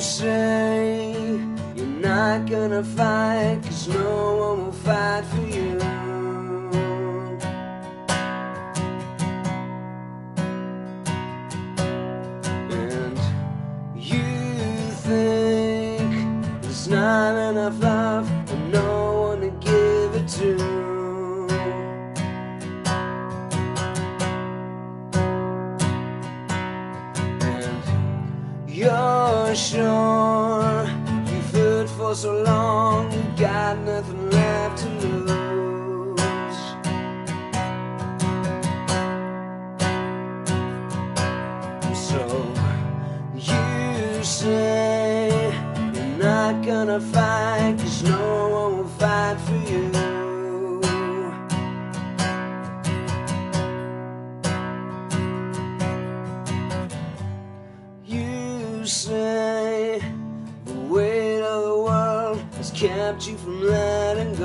to say you're not gonna fight, 'cause no one will fight for you. And you think there's not enough love and no one to give it to. You're sure you fought for so long, you got nothing left to lose. So you say you're not gonna fight, 'cause no one will fight for you. Say the weight of the world has kept you from letting go.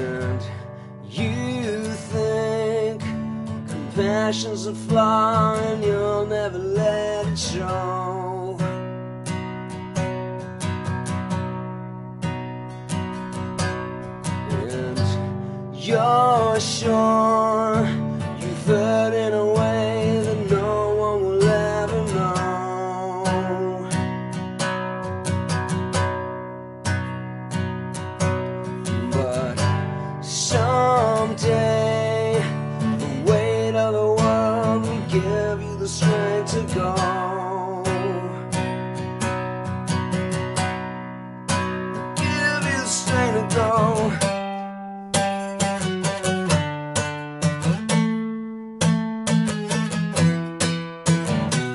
And you think compassion's a flaw and you'll never let it show. And you're sure you fought in a way that no one will ever know. But someday the weight of the world will give you the strength to go. Give you the strength to go. The strength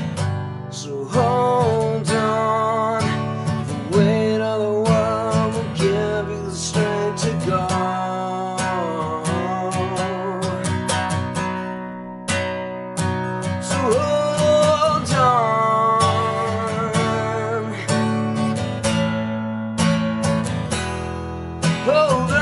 to go. So hold on, the weight of the world will give you the strength to go. So hold on. Hold on.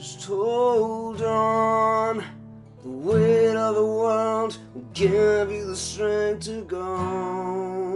Just hold on. The weight of the world will give you the strength to go.